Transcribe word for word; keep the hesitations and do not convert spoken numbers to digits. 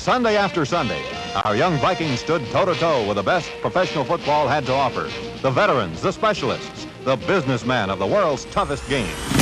Sunday after Sunday, our young Vikings stood toe-to-toe with the best professional football had to offer. The veterans, the specialists, the businessmen of the world's toughest game.